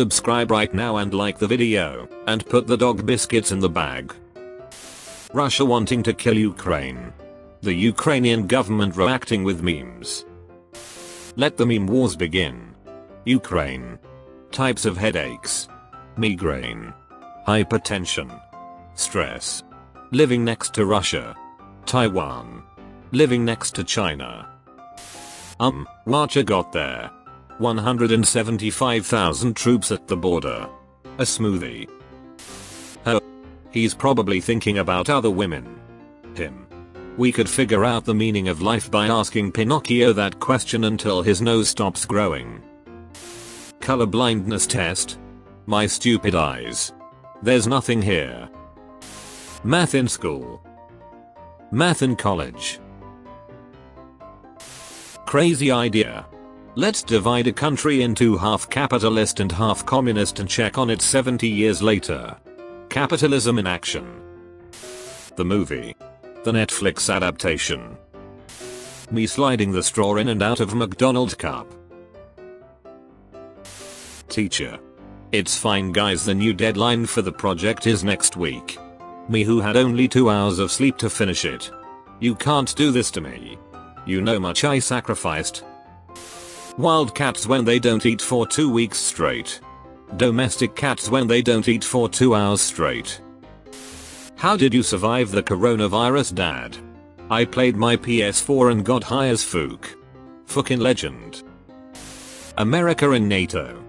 Subscribe right now and like the video, and put the dog biscuits in the bag. Russia wanting to kill Ukraine. The Ukrainian government reacting with memes. Let the meme wars begin. Ukraine. Types of headaches. Migraine. Hypertension. Stress. Living next to Russia. Taiwan. Living next to China. Russia got there. 175,000 troops at the border. A smoothie. Oh. He's probably thinking about other women. Him. We could figure out the meaning of life by asking Pinocchio that question until his nose stops growing. Color blindness test. My stupid eyes. There's nothing here. Math in school. Math in college. Crazy idea. Let's divide a country into half capitalist and half communist and check on it 70 years later. Capitalism in action. The movie. The Netflix adaptation. Me sliding the straw in and out of McDonald's cup. Teacher. It's fine guys, the new deadline for the project is next week. Me who had only 2 hours of sleep to finish it. You can't do this to me. You know much I sacrificed. Wild cats when they don't eat for 2 weeks straight. Domestic cats when they don't eat for 2 hours straight. How did you survive the coronavirus, Dad? I played my PS4 and got high as fuck. Fucking legend. America and NATO.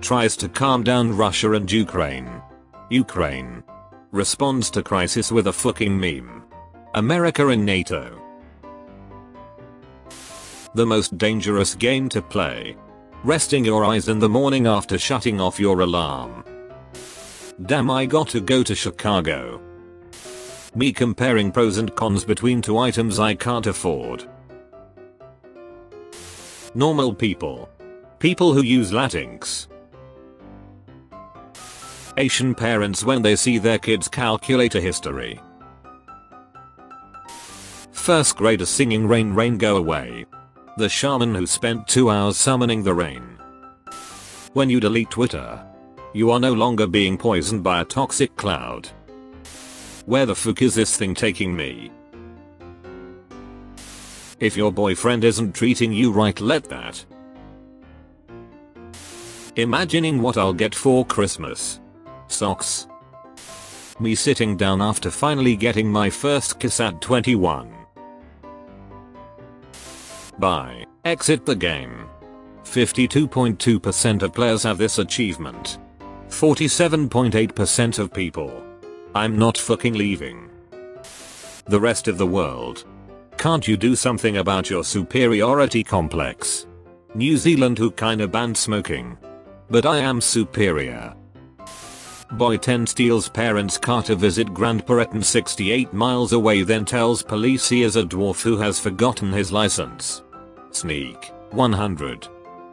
Tries to calm down Russia and Ukraine. Ukraine. Responds to crisis with a fucking meme. America and NATO. The most dangerous game to play. Resting your eyes in the morning after shutting off your alarm. Damn, I got to go to Chicago. Me comparing pros and cons between two items I can't afford. Normal people. People who use Latinx. Asian parents when they see their kids' calculator history. First grader singing Rain Rain Go Away. The shaman who spent 2 hours summoning the rain. When you delete Twitter, you are no longer being poisoned by a toxic cloud. Where the fuck is this thing taking me? If your boyfriend isn't treating you right, let that. Imagining what I'll get for Christmas. Socks. Me sitting down after finally getting my first kiss at 21. Bye. Exit the game. 52.2% of players have this achievement. 47.8% of people. I'm not fucking leaving. The rest of the world. Can't you do something about your superiority complex? New Zealand who kinda banned smoking. But I am superior. Boy 10 steals parents' car to visit grandparents 68 miles away, then tells police he is a dwarf who has forgotten his license. Sneak, 100.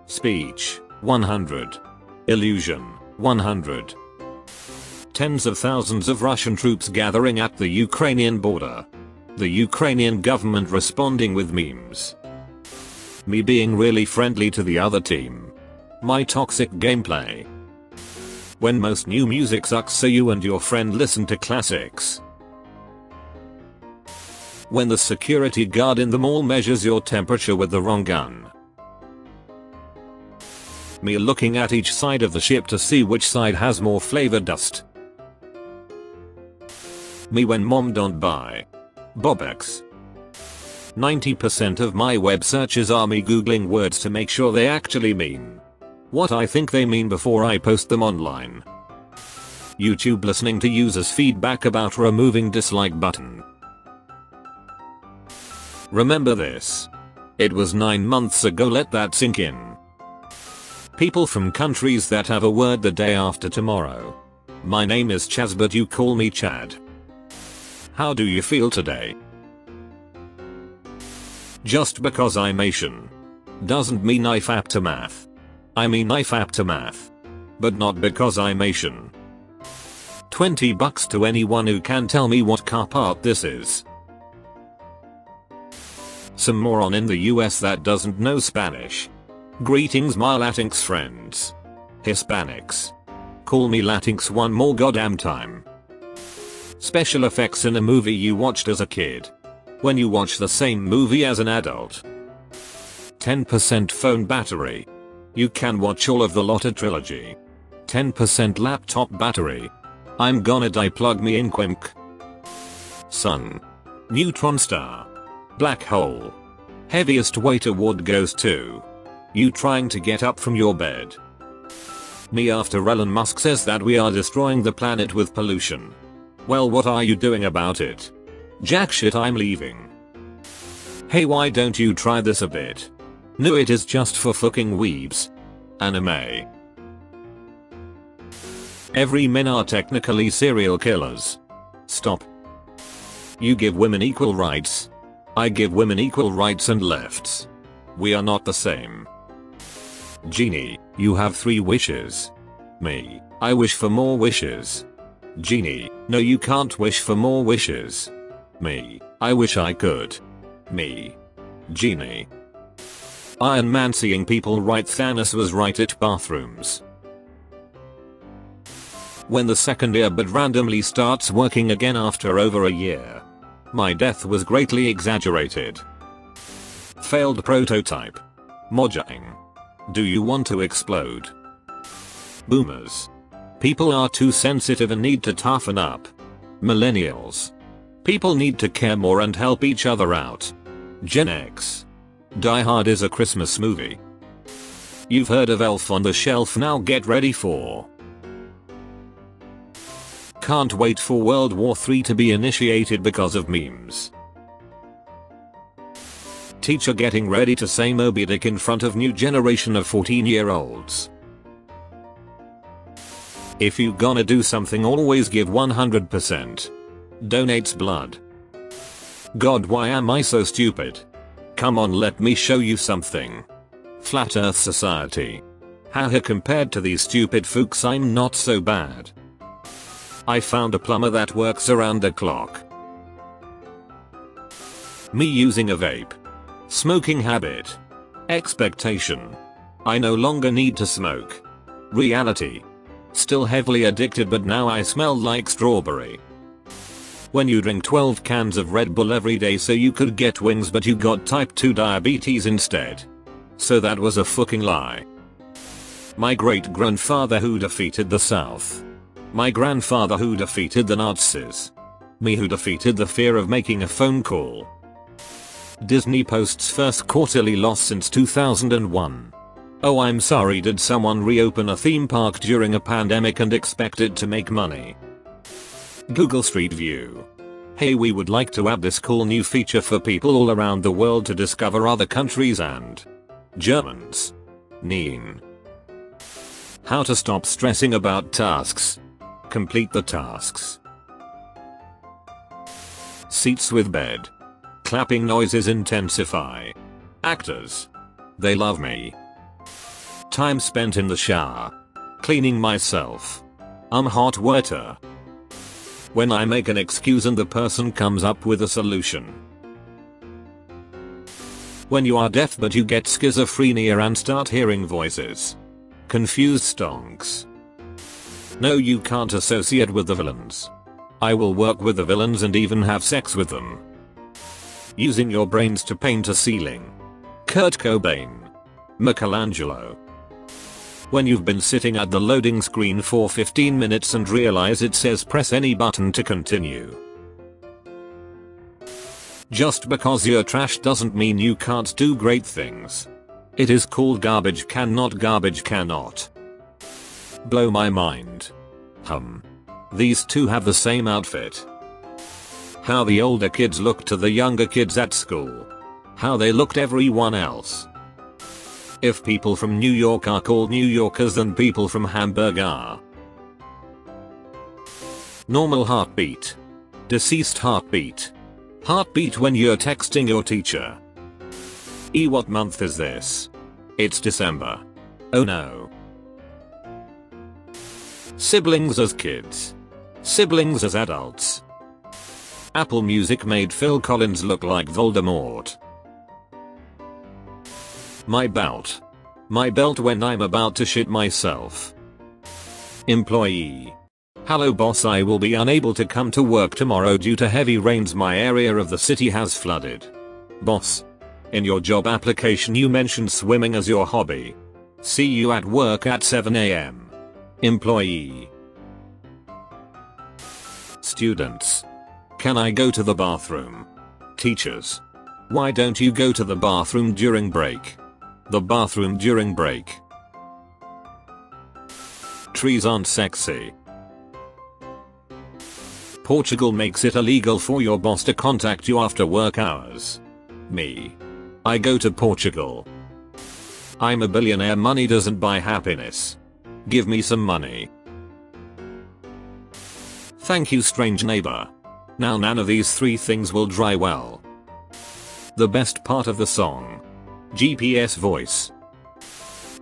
Speech, 100. Illusion, 100. Tens of thousands of Russian troops gathering at the Ukrainian border. The Ukrainian government responding with memes. Me being really friendly to the other team. My toxic gameplay. When most new music sucks so you and your friend listen to classics. When the security guard in the mall measures your temperature with the wrong gun. Me looking at each side of the ship to see which side has more flavor dust. Me when mom don't buy Bobex. 90% of my web searches are me googling words to make sure they actually mean what I think they mean before I post them online. YouTube listening to users' feedback about removing dislike button. Remember this. It was 9 months ago, let that sink in. People from countries that have a word the day after tomorrow. My name is Chaz but you call me Chad. How do you feel today? Just because I'm Asian doesn't mean I fap to math. I mean I fap to math. But not because I'm Asian. 20 bucks to anyone who can tell me what car part this is. Some moron in the US that doesn't know Spanish. Greetings my Latinx friends. Hispanics. Call me Latinx one more goddamn time. Special effects in a movie you watched as a kid. When you watch the same movie as an adult. 10% phone battery. You can watch all of the Lotta trilogy. 10% laptop battery. I'm gonna die, plug me in quink. Sun. Neutron star. Black hole. Heaviest weight award goes to you trying to get up from your bed. Me after Elon Musk says that we are destroying the planet with pollution. Well, what are you doing about it? Jack shit, I'm leaving. Hey, why don't you try this a bit? No, it is just for fucking weebs. Anime. Every men are technically serial killers. Stop. You give women equal rights. I give women equal rights and lefts. We are not the same. Genie, you have 3 wishes. Me, I wish for more wishes. Genie, no, you can't wish for more wishes. Me, I wish I could. Me. Genie. Iron Man seeing people right. Thanos was right at bathrooms. When the second earbud randomly starts working again after over a year. My death was greatly exaggerated. Failed prototype. Mojang. Do you want to explode? Boomers. People are too sensitive and need to toughen up. Millennials. People need to care more and help each other out. Gen X. Die Hard is a Christmas movie. You've heard of Elf on the Shelf, now get ready for. Can't wait for World War III to be initiated because of memes. Teacher getting ready to say Moby Dick in front of new generation of 14-year-olds. If you gonna do something, always give 100%. Donates blood. God, why am I so stupid? Come on, let me show you something. Flat Earth Society. Haha, compared to these stupid fooks I'm not so bad. I found a plumber that works around the clock. Me using a vape. Smoking habit. Expectation. I no longer need to smoke. Reality. Still heavily addicted, but now I smell like strawberry. When you drink 12 cans of Red Bull every day so you could get wings, but you got type 2 diabetes instead. So that was a fucking lie. My great grandfather who defeated the South. My grandfather who defeated the Nazis. Me who defeated the fear of making a phone call. Disney posts first quarterly loss since 2001. Oh, I'm sorry, did someone reopen a theme park during a pandemic and expect it to make money? Google Street View. Hey, we would like to add this cool new feature for people all around the world to discover other countries and Germans. Neen. How to stop stressing about tasks. Complete the tasks. Seats with bed. Clapping noises intensify. Actors. They love me. Time spent in the shower. Cleaning myself. Hot water. When I make an excuse and the person comes up with a solution. When you are deaf but you get schizophrenia and start hearing voices. Confused stonks. No, you can't associate with the villains. I will work with the villains and even have sex with them. Using your brains to paint a ceiling. Kurt Cobain. Michelangelo. When you've been sitting at the loading screen for 15 minutes and realize it says press any button to continue. Just because you're trash doesn't mean you can't do great things. It is called garbage can, not garbage cannot. Blow my mind. These two have the same outfit. How the older kids look to the younger kids at school. How they looked everyone else. If people from New York are called New Yorkers, then people from Hamburg are. Normal heartbeat. Deceased heartbeat. Heartbeat when you're texting your teacher. E, what month is this? It's December. Oh no. Siblings as kids. Siblings as adults. Apple Music made Phil Collins look like Voldemort. My belt. My belt when I'm about to shit myself. Employee. Hello boss, I will be unable to come to work tomorrow due to heavy rains. My area of the city has flooded. Boss. In your job application you mentioned swimming as your hobby. See you at work at 7 AM. Employee. Students. Can I go to the bathroom? Teachers. Why don't you go to the bathroom during break? The bathroom during break. Trees aren't sexy. Portugal makes it illegal for your boss to contact you after work hours. Me. I go to Portugal. I'm a billionaire, money doesn't buy happiness. Give me some money. Thank you, strange neighbor. Now none of these three things will dry well. The best part of the song. GPS voice.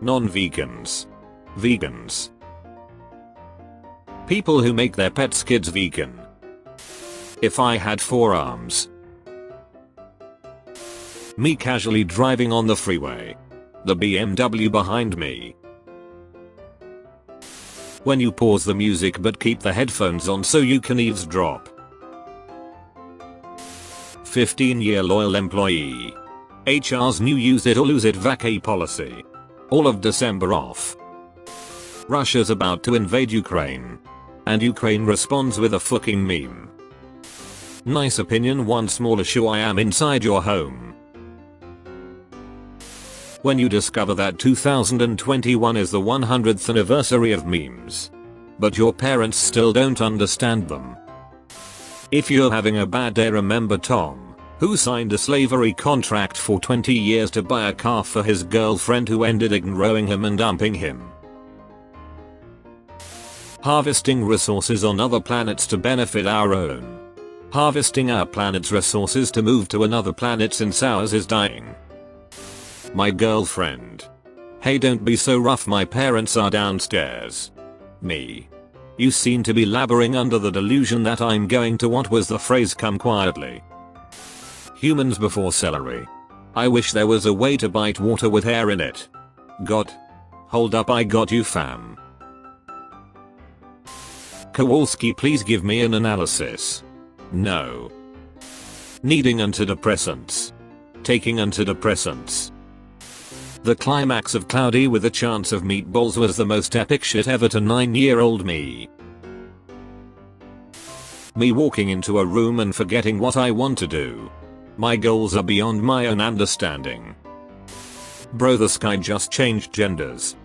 Non-vegans. Vegans. People who make their pets' kids vegan. If I had four arms. Me casually driving on the freeway. The BMW behind me. When you pause the music but keep the headphones on so you can eavesdrop. 15-year loyal employee. HR's new use it or lose it vacay policy. All of December off. Russia's about to invade Ukraine. And Ukraine responds with a fucking meme. Nice opinion, one small issue, I am inside your home. When you discover that 2021 is the 100th anniversary of memes. But your parents still don't understand them. If you're having a bad day, remember Tom, who signed a slavery contract for 20 years to buy a car for his girlfriend who ended ignoring him and dumping him. Harvesting resources on other planets to benefit our own. Harvesting our planet's resources to move to another planet's in ours is dying. My girlfriend. Hey, don't be so rough, my parents are downstairs. Me. You seem to be laboring under the delusion that I'm going to, what was the phrase, come quietly. Humans before celery. I wish there was a way to bite water with hair in it. God. Hold up, I got you fam. Kowalski, please give me an analysis. No. Needing antidepressants. Taking antidepressants. The climax of Cloudy with a Chance of Meatballs was the most epic shit ever to 9-year-old me. Me walking into a room and forgetting what I want to do. My goals are beyond my own understanding. Bro, the sky just changed genders.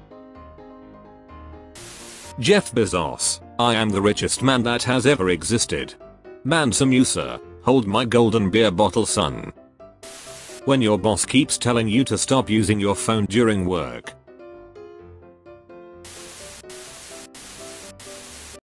Jeff Bezos, I am the richest man that has ever existed. Mansa Musa, hold my golden beer bottle son. When your boss keeps telling you to stop using your phone during work,